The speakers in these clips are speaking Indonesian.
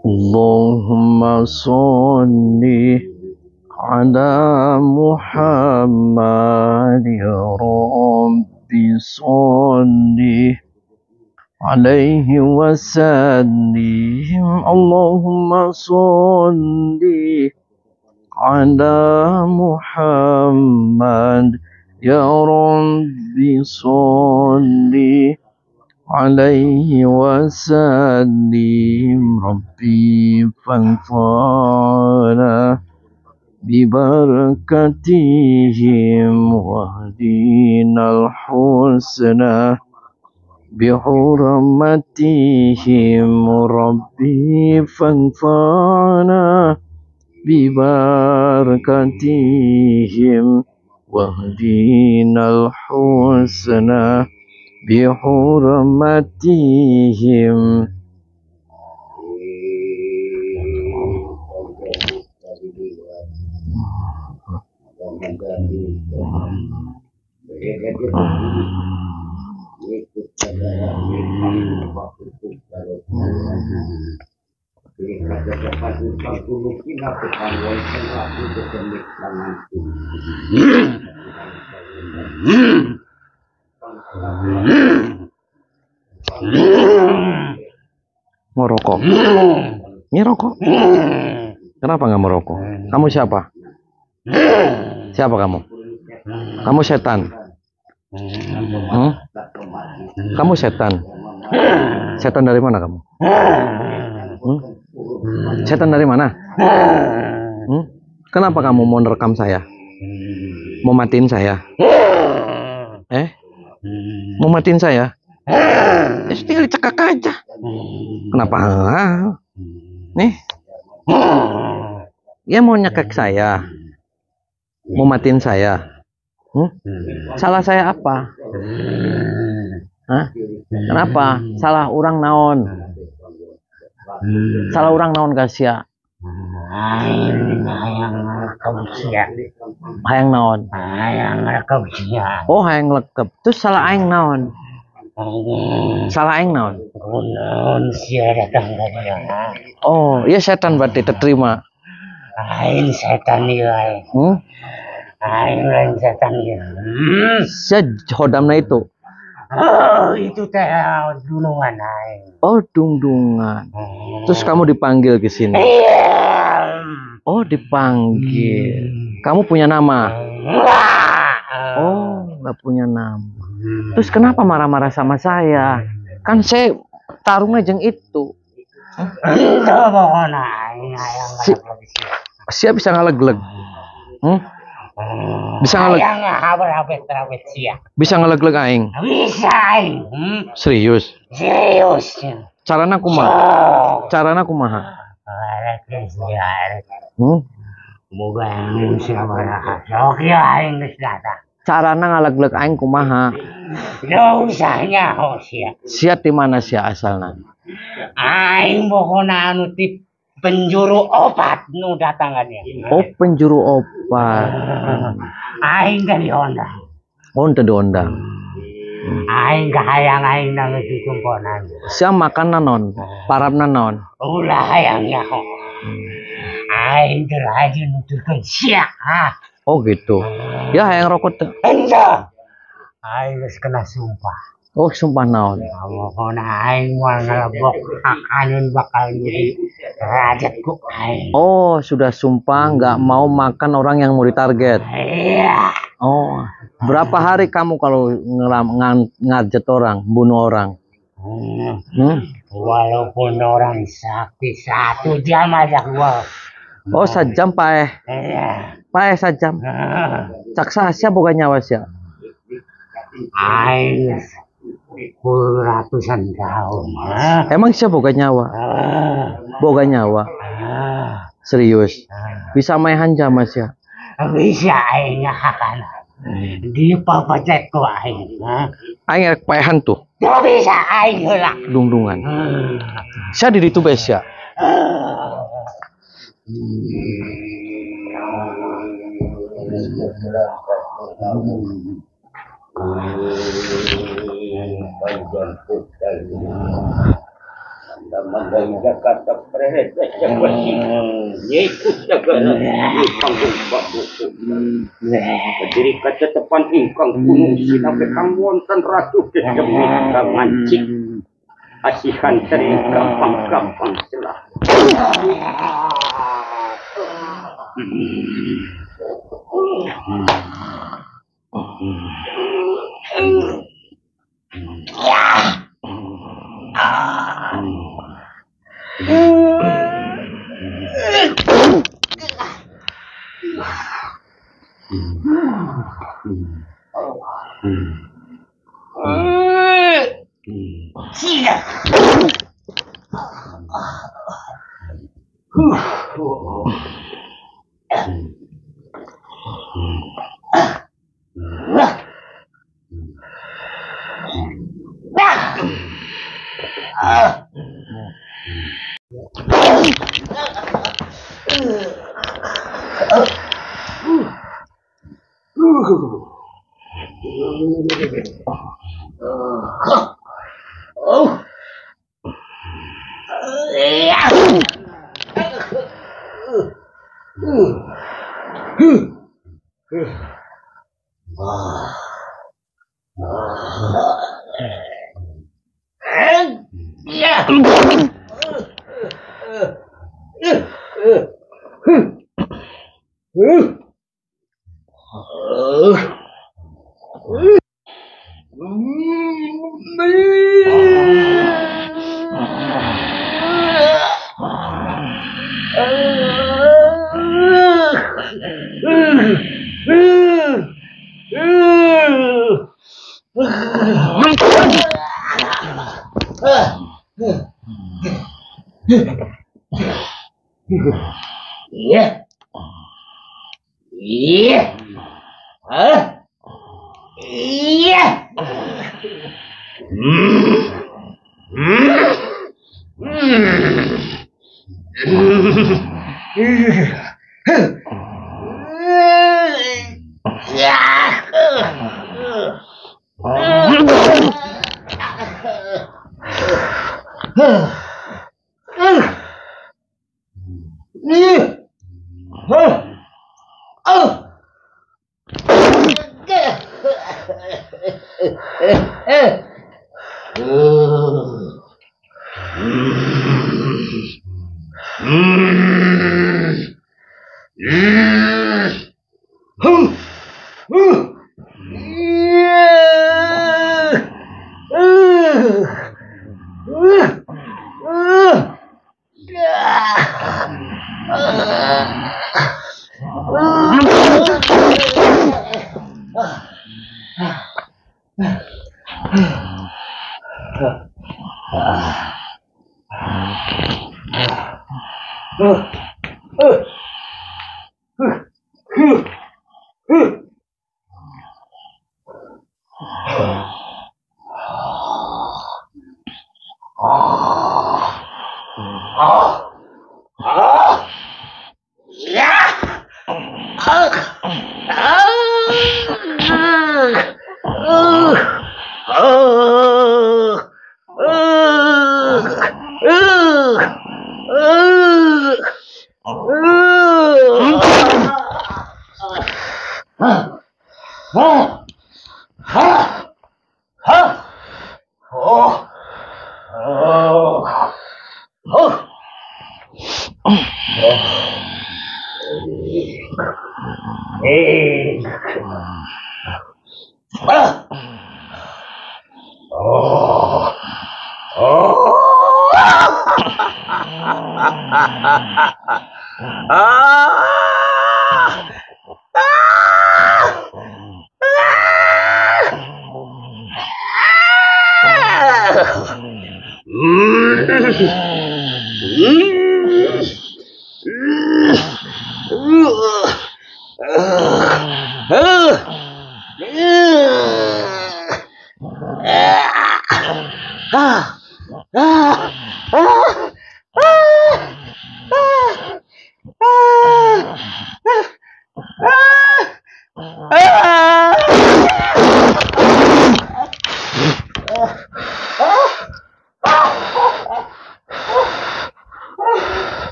Allahumma salli ala Muhammad ya Rabbi salli alaihi wa sallim. Allahumma salli ala Muhammad ya Rabbi salli alaihi wa sallim. Rabbi fanfa'na bibarakatihim wahdinal husna bihurmatihim. Rabbi fanfa'na bibarakatihim wahdinal husna bihurmatihim. Mau rokok? Ini rokok? Kenapa nggak merokok? Kamu siapa? Siapa kamu? Kamu setan? Hmm? Kamu setan? Setan dari mana kamu? Hmm? Setan dari mana? Hmm? Kenapa kamu mau nerekam saya? Mau matiin saya? Eh? Mau matiin saya? Ya tinggal dicekak aja. Kenapa? Nih, ya mau nyekak saya, mau matiin saya. Salah saya apa? Hah? Kenapa? Salah orang naon? Salah orang naon kasia? Hayang naon? Hayang lekep. Oh, hayang lekep. Terus salah aing naon? Salah aing naon? Oh, ya setan berarti terima. Aing setan nilai. Aing setan nilai. Hodamna itu. Oh, itu teh dundungan. Oh, dundungan. Terus kamu dipanggil ke sini. Oh, dipanggil. Kamu punya nama? Oh, nggak punya nama. Terus kenapa marah-marah sama saya? Kan saya tarungnya jeng itu. Siapa bisa ngaleg-leg? Bisa ngeleg, bisa ngeleg-leg aing? Bisa aing. Serius? Serius. Carana kumaha? Carana kumaha? Moga aing sabaraka. Sok ya aing geus datang. Carana ngaleg-leg aing kumaha? Yo usahanya hosia. Sia di mana sia asalna? Aing bokona anu tip penjuru opat nu datangannya. Oh, penjuru opat. Aing dari Honda. Honda di Honda. Aing kahayang aing nang di sumponan. Siapa makan nanon? Parap nanon? Ulah hayangnya kok. Aing terhaji nuturkan siak. Oh gitu. Ya hayang rokok. Enggak. Aing harus kena sumpah. Oh, sumpah naon? Ya mohon aing wal ngelebok akanun bakal nyuri rajakku aing. Oh, sudah sumpah nggak mau makan orang yang mau ditarget. Iya. Oh, berapa hari kamu kalau ngajet orang, bunuh orang? Walaupun orang sakti 1 jam aja keluar. Oh, 1 jam paeh. Iya. Paeh 1 jam. Caksa sia boga nyawa sia. Aing 10-an tahun. Emang siapa boga nyawa? Boga nyawa. Serius. Bisa maehan jamas ya? Bisa aing ngahakana. Di papacet ku aing. Aing rek paehan tuh. Tuh bisa aing heula. Dungdungan. Sia di ditu bae sia. Berdiri kaca depan ingkang gunung sinape kang wonten ratu kejemit kang mancik asihan sering gampang-gampang celah.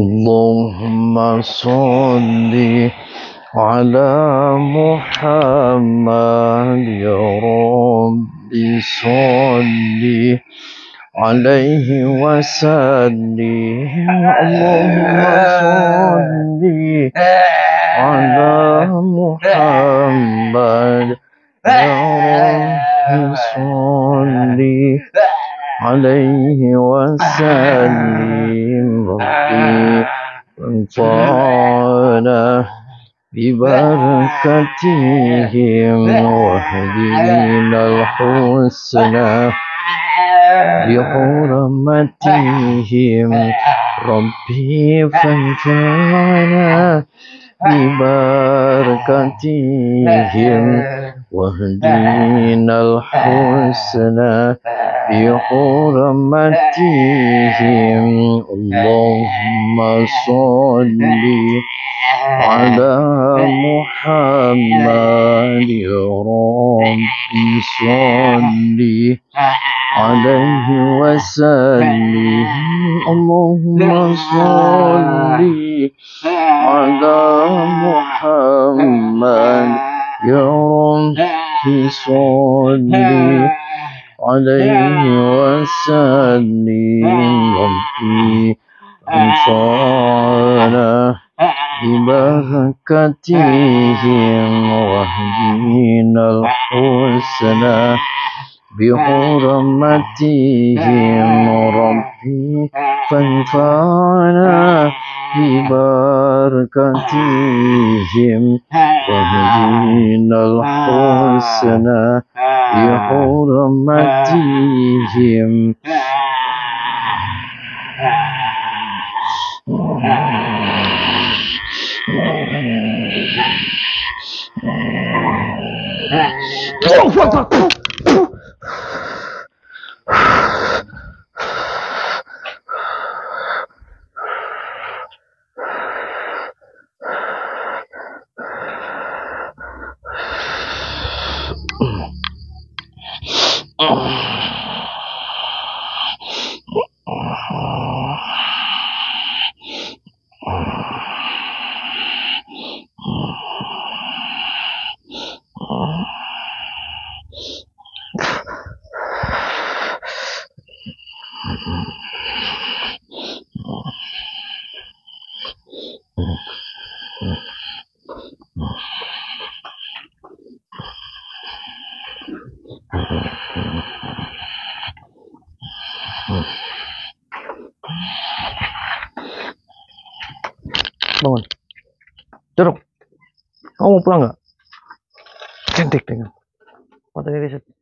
Allahumma salli ala Muhammad ya Rabbi salli alaihi wa sallim. Allahumma salli ala Muhammad ya Rabbi salli alaihi wa sallim. Anfa'na bibarakatihim wahdina al-husna bihurmatihim Rabbi fanfa'na ببركتهم واهدنا الحسنى بحرمتهم اللهم صل على محمد رب صل عليه وسلم اللهم صل على محمد يا ربي صل عليه وسلم ربي انفعنا ببركتهم واهدنا الحسنى بحرمتهم ربي فانفعنا ببركتهم واهدنا الحسنى بحرمتهم. Bangun, duduk. Kamu mau pulang nggak? Cantik dengan matanya riset.